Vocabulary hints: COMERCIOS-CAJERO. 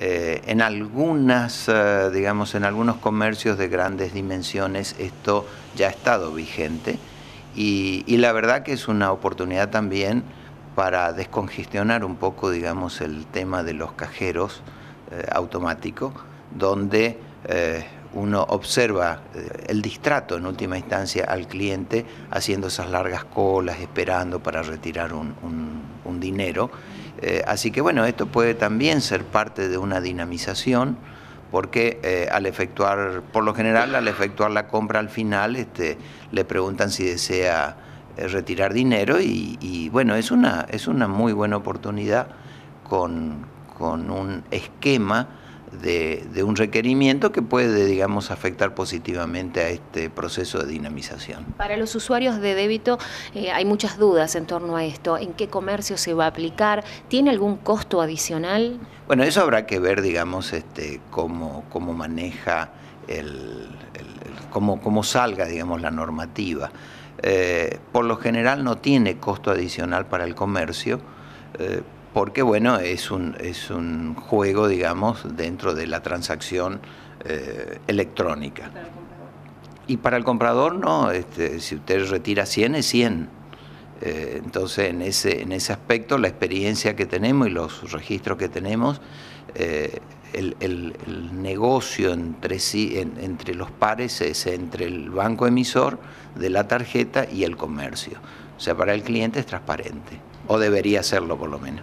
en algunas, digamos, en algunos comercios de grandes dimensiones esto ya ha estado vigente y la verdad que es una oportunidad también para descongestionar un poco, digamos, el tema de los cajeros automáticos, donde uno observa el distrato en última instancia al cliente haciendo esas largas colas, esperando para retirar un dinero. Así que bueno, esto puede también ser parte de una dinamización porque al efectuar, por lo general, al efectuar la compra al final le preguntan si desea retirar dinero y bueno, es una muy buena oportunidad con un esquema de un requerimiento que puede, digamos, afectar positivamente a este proceso de dinamización. Para los usuarios de débito hay muchas dudas en torno a esto. ¿En qué comercio se va a aplicar? ¿Tiene algún costo adicional? Bueno, eso habrá que ver, digamos, cómo maneja cómo salga, digamos, la normativa. Por lo general no tiene costo adicional para el comercio, porque bueno, es un juego, digamos, dentro de la transacción electrónica. Y para el comprador no, si usted retira 100 es 100. Entonces en ese aspecto la experiencia que tenemos y los registros que tenemos, el negocio entre los pares es entre el banco emisor de la tarjeta y el comercio. O sea, para el cliente es transparente, o debería serlo por lo menos.